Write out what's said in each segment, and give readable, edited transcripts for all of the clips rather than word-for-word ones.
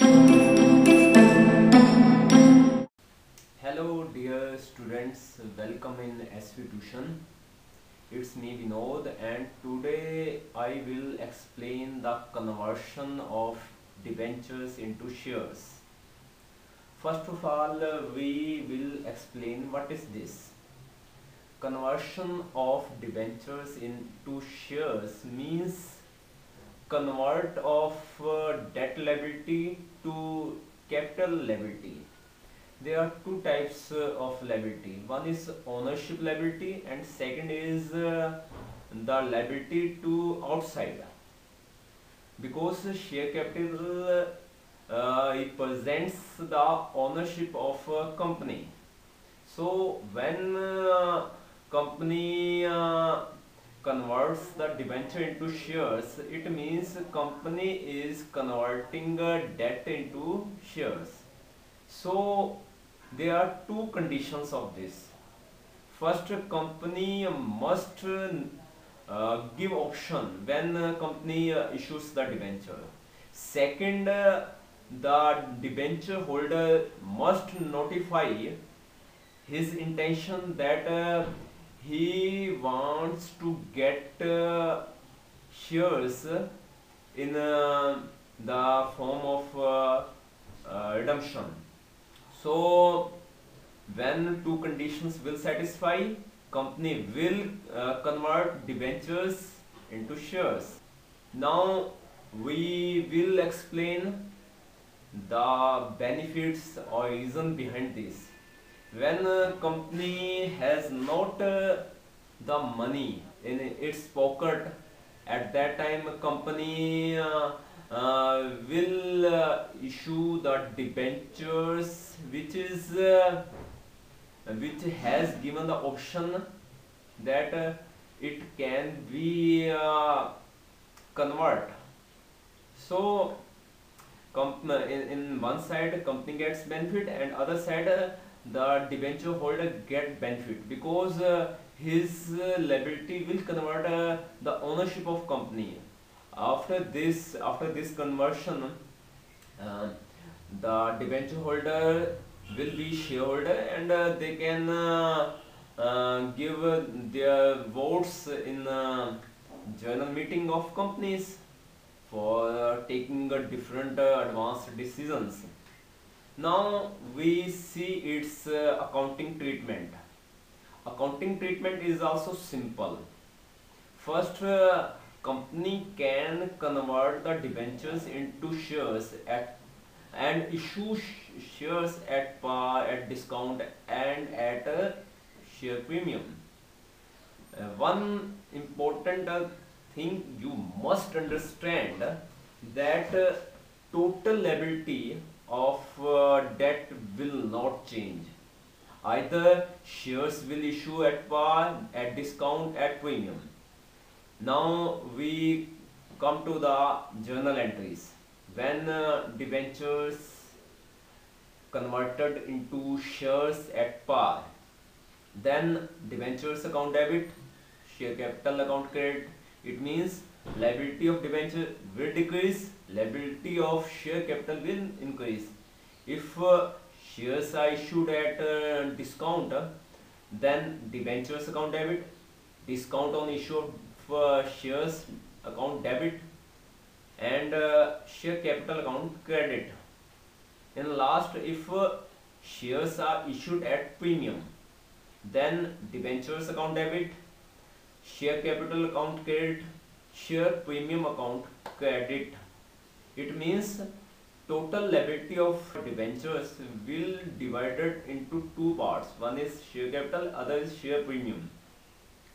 Hello dear students, welcome in SvTuition. It's me Vinod, and today I will explain the conversion of debentures into shares. First of all, we will explain what is this. Conversion of debentures into shares means convert of debt liability to capital liability. There are two types of liability. One is ownership liability and second is the liability to outsider. Because share capital represents the ownership of a company. So when company converts the debenture into shares, it means company is converting debt into shares. So there are two conditions of this. First, company must give option when company issues the debenture. Second, the debenture holder must notify his intention that he wants to get shares in the form of redemption. So when two conditions will satisfy, company will convert debentures into shares. Now we will explain the benefits or reason behind this. When a company has not the money in its pocket, at that time a company will issue the debentures which has given the option that it can be convert. So in one side company gets benefit, and other side the debenture holder get benefit, because his liability will convert the ownership of company. After this conversion, the debenture holder will be shareholder, and they can give their votes in general meeting of companies for taking different advanced decisions. Now we see its accounting treatment. Accounting treatment is also simple. First, company can convert the debentures into shares and issue shares at par, at discount, and at a share premium. One important thing you must understand, that total liability of debt will not change. Either shares will issue at par, at discount, at premium. Now we come to the journal entries. When debentures converted into shares at par, then debentures account debit, share capital account credit. It means liability of debenture will decrease, liability of share capital will increase. If shares are issued at discount, then debentures account debit, discount on issue of shares account debit, and share capital account credit. And last, if shares are issued at premium, then debentures account debit, share capital account credit, share premium account credit. It means total liability of debentures will divided into two parts. One is share capital, other is share premium.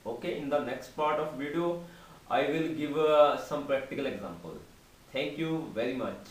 Okay, in the next part of video I will give some practical example. Thank you very much.